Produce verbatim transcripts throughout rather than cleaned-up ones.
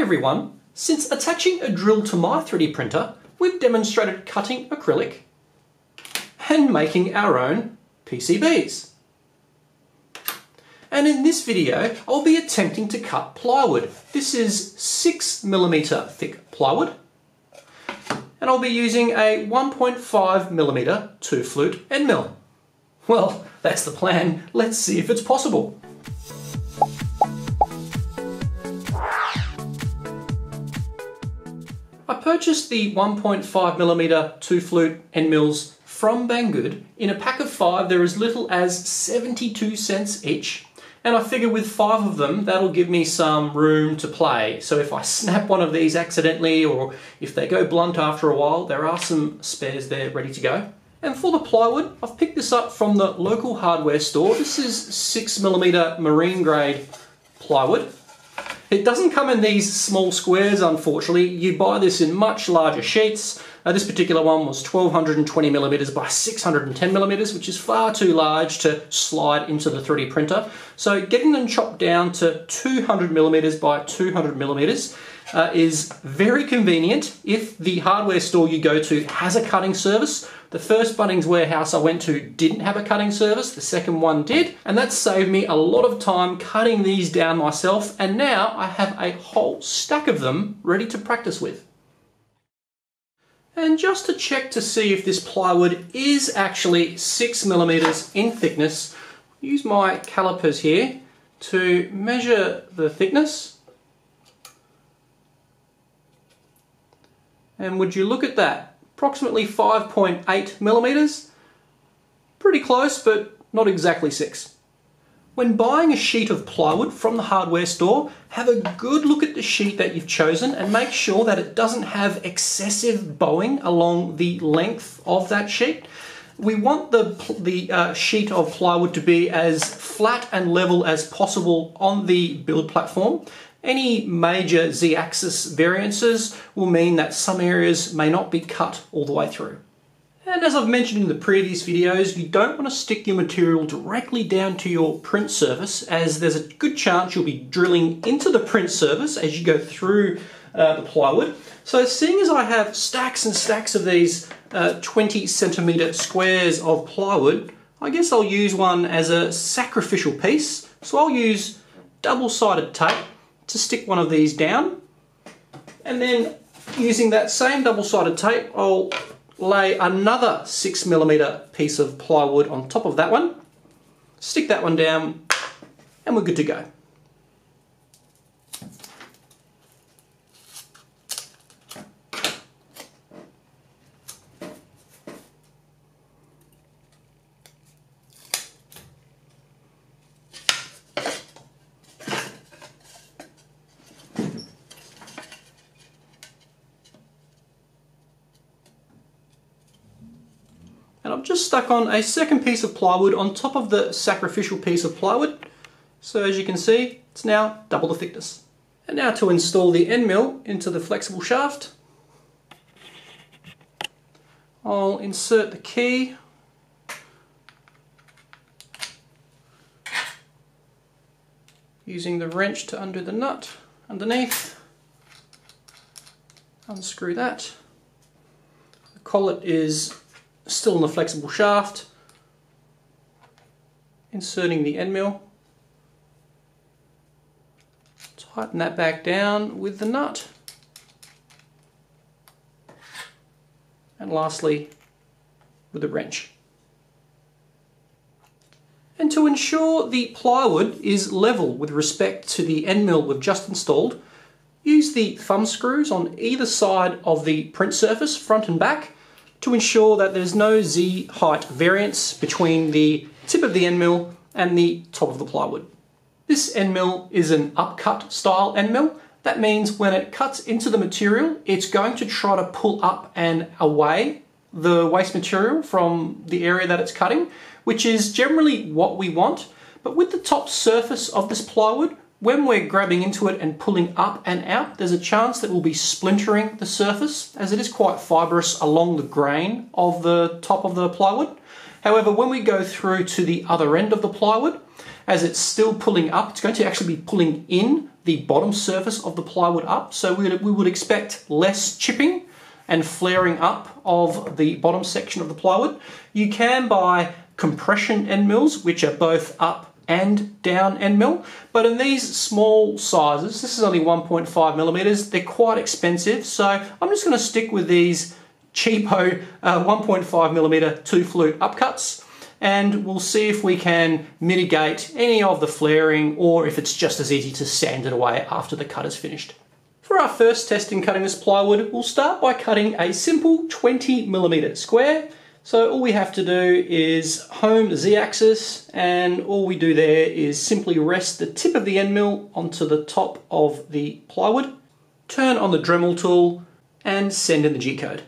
everyone, since attaching a drill to my three D printer, we've demonstrated cutting acrylic and making our own P C Bs. And in this video, I'll be attempting to cut plywood. This is six millimeter thick plywood, and I'll be using a one point five millimeter two-flute end mill. Well, that's the plan. Let's see if it's possible. I purchased the one point five millimeter two-flute end mills from Banggood in a pack of five. They're as little as seventy-two cents each. And I figure with five of them, that'll give me some room to play. So if I snap one of these accidentally, or if they go blunt after a while, there are some spares there ready to go. And for the plywood, I've picked this up from the local hardware store. This is six millimeter marine grade plywood. It doesn't come in these small squares, unfortunately. You buy this in much larger sheets. Uh, this particular one was twelve twenty millimeters by six hundred ten millimeters, which is far too large to slide into the three D printer. So getting them chopped down to two hundred millimeters by two hundred millimeters uh, is very convenient. If the hardware store you go to has a cutting service. The first Bunnings Warehouse I went to didn't have a cutting service, the second one did, and that saved me a lot of time cutting these down myself, and now I have a whole stack of them ready to practice with. And just to check to see if this plywood is actually six millimeters in thickness, use my calipers here to measure the thickness. And would you look at that? Approximately five point eight millimeters, pretty close but not exactly six. When buying a sheet of plywood from the hardware store, have a good look at the sheet that you've chosen and make sure that it doesn't have excessive bowing along the length of that sheet. We want the, the uh, sheet of plywood to be as flat and level as possible on the build platform. Any major z-axis variances will mean that some areas may not be cut all the way through. And as I've mentioned in the previous videos, you don't want to stick your material directly down to your print surface, as there's a good chance you'll be drilling into the print surface as you go through uh, the plywood. So seeing as I have stacks and stacks of these uh, twenty centimeter squares of plywood, I guess I'll use one as a sacrificial piece. So I'll use double-sided tape to stick one of these down, and then using that same double-sided tape, I'll lay another six millimeter piece of plywood on top of that one, stick that one down, and we're good to go. And I've just stuck on a second piece of plywood on top of the sacrificial piece of plywood. So as you can see, it's now double the thickness. And now to install the end mill into the flexible shaft, I'll insert the key. Using the wrench to undo the nut underneath. Unscrew that. The collet is still in the flexible shaft, inserting the end mill, tighten that back down with the nut, and lastly with the wrench. And to ensure the plywood is level with respect to the end mill we've just installed, use the thumb screws on either side of the print surface, front and back, to ensure that there's no Z height variance between the tip of the end mill and the top of the plywood. This end mill is an upcut style end mill. That means when it cuts into the material, it's going to try to pull up and away the waste material from the area that it's cutting, which is generally what we want. But with the top surface of this plywood, when we're grabbing into it and pulling up and out, there's a chance that we'll be splintering the surface, as it is quite fibrous along the grain of the top of the plywood. However, when we go through to the other end of the plywood, as it's still pulling up, it's going to actually be pulling in the bottom surface of the plywood up. So we would, we would expect less chipping and flaring up of the bottom section of the plywood. You can buy compression end mills, which are both up and down end mill, but in these small sizes, this is only one point five millimeters, they're quite expensive, so I'm just going to stick with these cheapo uh, one point five millimeter two flute upcuts, and we'll see if we can mitigate any of the flaring, or if it's just as easy to sand it away after the cut is finished. For our first test in cutting this plywood, we'll start by cutting a simple twenty millimeter square. So all we have to do is home the z-axis, and all we do there is simply rest the tip of the end mill onto the top of the plywood, turn on the Dremel tool, and send in the G-code.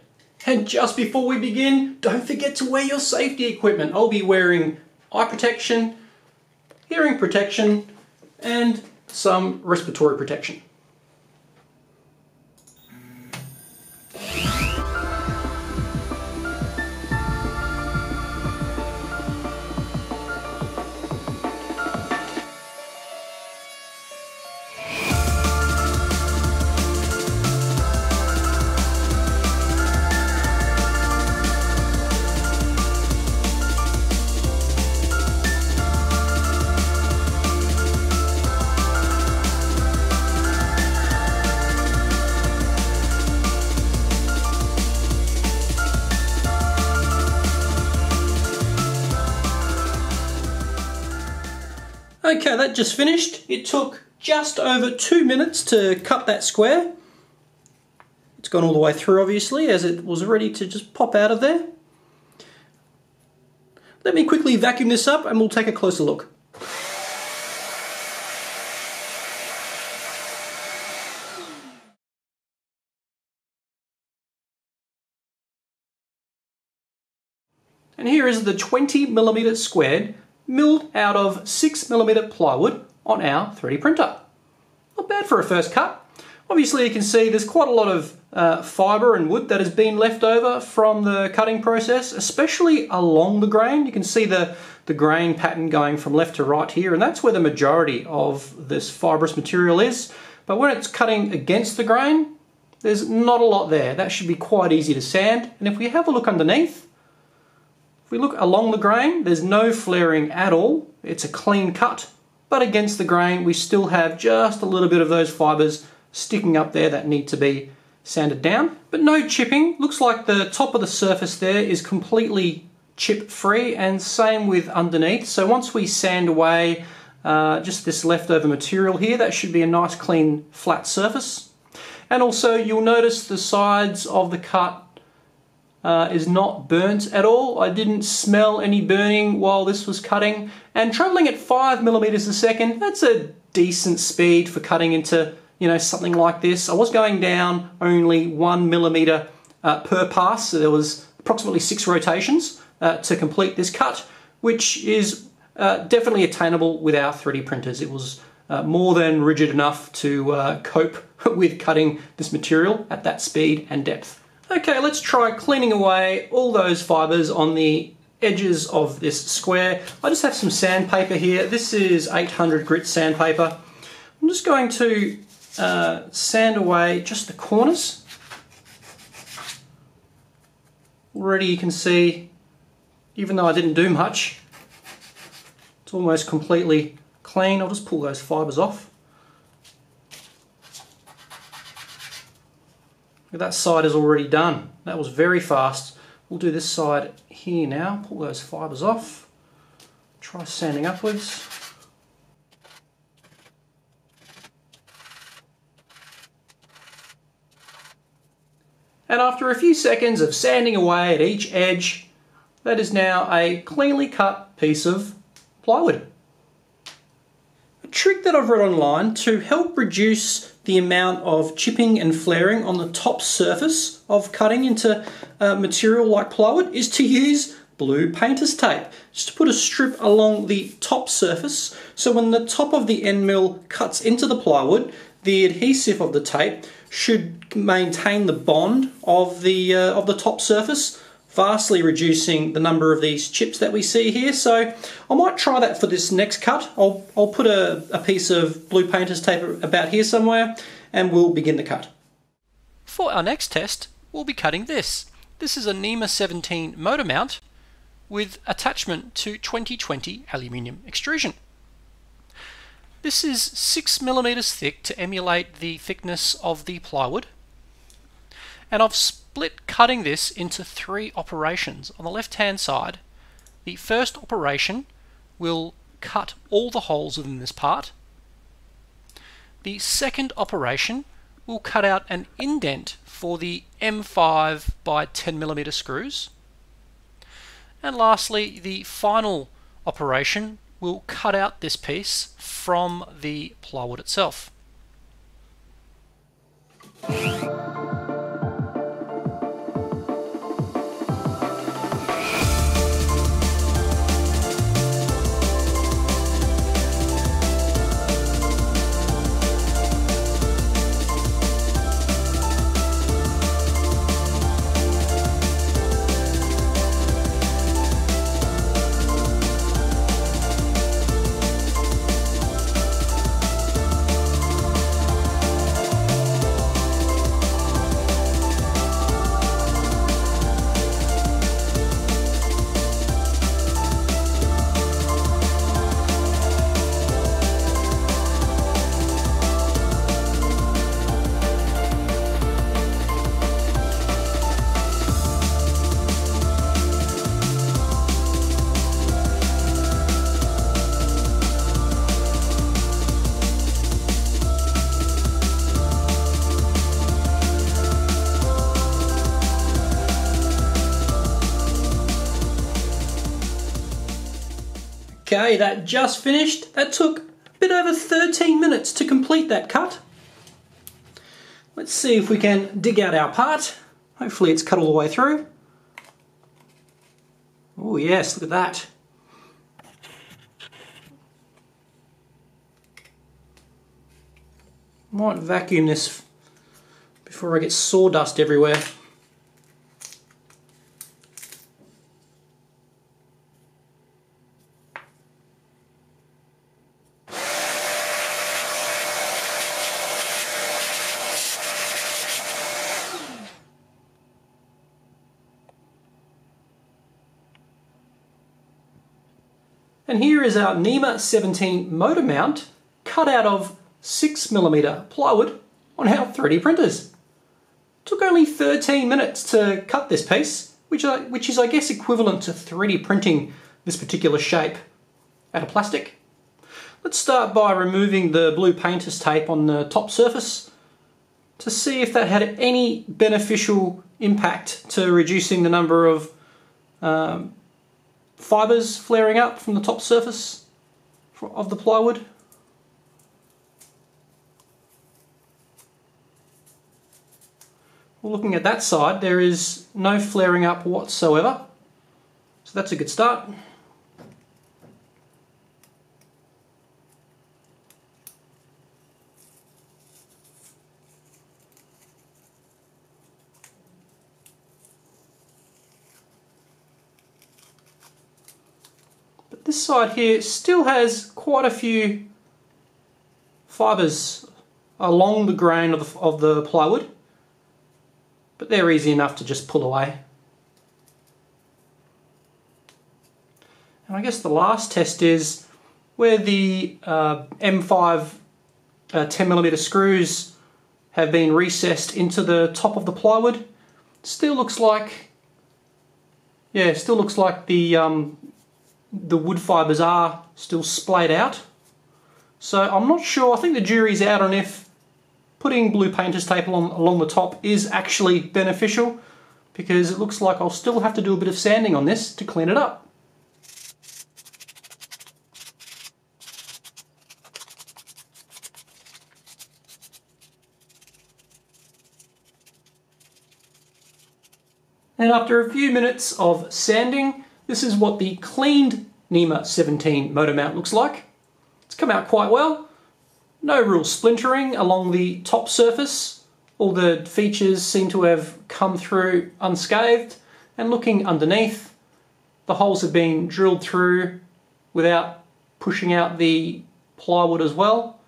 And just before we begin, don't forget to wear your safety equipment. I'll be wearing eye protection, hearing protection, and some respiratory protection. Okay, that just finished. It took just over two minutes to cut that square. It's gone all the way through, obviously, as it was ready to just pop out of there. Let me quickly vacuum this up and we'll take a closer look. And here is the twenty millimeter squared milled out of six millimeter plywood on our three D printer. Not bad for a first cut. Obviously you can see there's quite a lot of uh, fibre and wood that has been left over from the cutting process, especially along the grain. You can see the, the grain pattern going from left to right here, and that's where the majority of this fibrous material is. But when it's cutting against the grain, there's not a lot there. That should be quite easy to sand. And if we have a look underneath, we look along the grain, there's no flaring at all. It's a clean cut, but against the grain we still have just a little bit of those fibers sticking up there that need to be sanded down, but no chipping. Looks like the top of the surface there is completely chip free, and same with underneath. So once we sand away uh, just this leftover material here, that should be a nice clean flat surface. And also you'll notice the sides of the cut Uh, is not burnt at all. I didn't smell any burning while this was cutting, and traveling at five millimeters a second, that's a decent speed for cutting into, you know, something like this. I was going down only one millimeter uh, per pass, so there was approximately six rotations uh, to complete this cut, which is uh, definitely attainable with our three D printers. It was uh, more than rigid enough to uh, cope with cutting this material at that speed and depth. Okay, let's try cleaning away all those fibers on the edges of this square. I just have some sandpaper here. This is eight hundred grit sandpaper. I'm just going to uh, sand away just the corners. Already you can see, even though I didn't do much, it's almost completely clean. I'll just pull those fibers off. That side is already done. That was very fast. We'll do this side here now. Pull those fibers off. Try sanding upwards. And after a few seconds of sanding away at each edge, that is now a cleanly cut piece of plywood. A trick that I've read online to help reduce the amount of chipping and flaring on the top surface of cutting into uh, material like plywood is to use blue painter's tape. Just to put a strip along the top surface, so when the top of the end mill cuts into the plywood, the adhesive of the tape should maintain the bond of the, uh, of the top surface vastly reducing the number of these chips that we see here. So I might try that for this next cut. I'll, I'll put a, a piece of blue painter's tape about here somewhere and we'll begin the cut. For our next test, we'll be cutting this. This is a NEMA seventeen motor mount with attachment to twenty twenty aluminium extrusion. This is six millimetres thick to emulate the thickness of the plywood, and I've split cutting this into three operations. On the left hand side, the first operation will cut all the holes within this part. The second operation will cut out an indent for the M five by ten millimetre screws. And lastly, the final operation will cut out this piece from the plywood itself. Okay, that just finished. That took a bit over thirteen minutes to complete that cut. Let's see if we can dig out our part. Hopefully it's cut all the way through. Oh yes, look at that. Might vacuum this before I get sawdust everywhere. And here is our NEMA seventeen motor mount cut out of six millimetre plywood on our three D printers. Took only thirteen minutes to cut this piece, which, I, which is I guess equivalent to three D printing this particular shape out of plastic. Let's start by removing the blue painter's tape on the top surface to see if that had any beneficial impact to reducing the number of um, fibres flaring up from the top surface of the plywood. Well, looking at that side, there is no flaring up whatsoever, so that's a good start. This side here still has quite a few fibres along the grain of the, of the plywood, but they're easy enough to just pull away. And I guess the last test is where the uh, M five ten millimetre screws have been recessed into the top of the plywood. Still looks like, yeah, still looks like the um, the wood fibres are still splayed out. So I'm not sure, I think the jury's out on if putting blue painter's tape along, along the top is actually beneficial, because it looks like I'll still have to do a bit of sanding on this to clean it up. And after a few minutes of sanding, this is what the cleaned NEMA seventeen motor mount looks like. It's come out quite well. No real splintering along the top surface. All the features seem to have come through unscathed. and looking underneath, the holes have been drilled through without pushing out the plywood as well.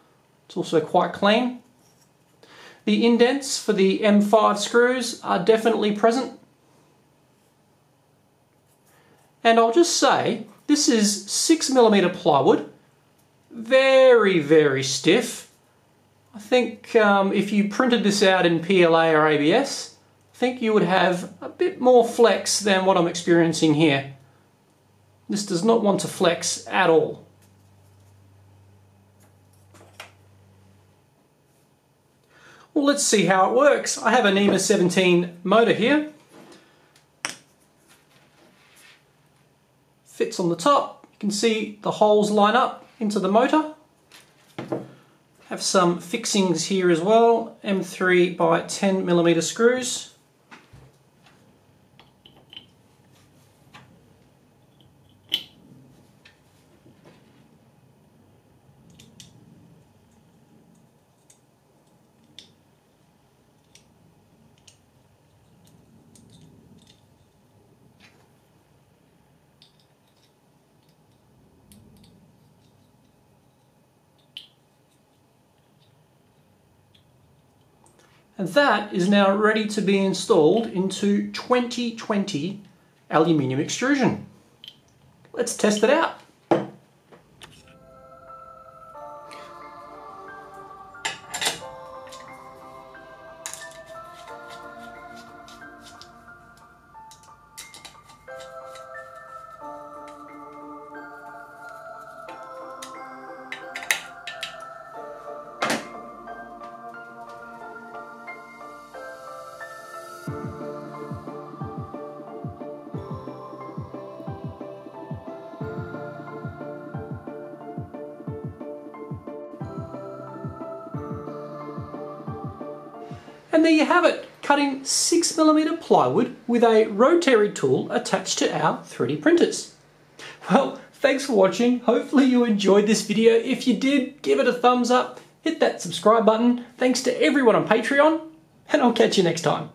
It's also quite clean. The indents for the M five screws are definitely present. And I'll just say, this is six millimeter plywood, very, very stiff. I think um, if you printed this out in P L A or A B S, I think you would have a bit more flex than what I'm experiencing here. This does not want to flex at all. Well, let's see how it works. I have a NEMA seventeen motor here. Fits on the top. You can see the holes line up into the motor. Have some fixings here as well. M three by ten millimeter screws. And that is now ready to be installed into twenty twenty aluminium extrusion. Let's test it out. And there you have it, cutting six millimeter plywood with a rotary tool attached to our three D printers. Well, thanks for watching. Hopefully you enjoyed this video. If you did, give it a thumbs up, hit that subscribe button. Thanks to everyone on Patreon, and I'll catch you next time.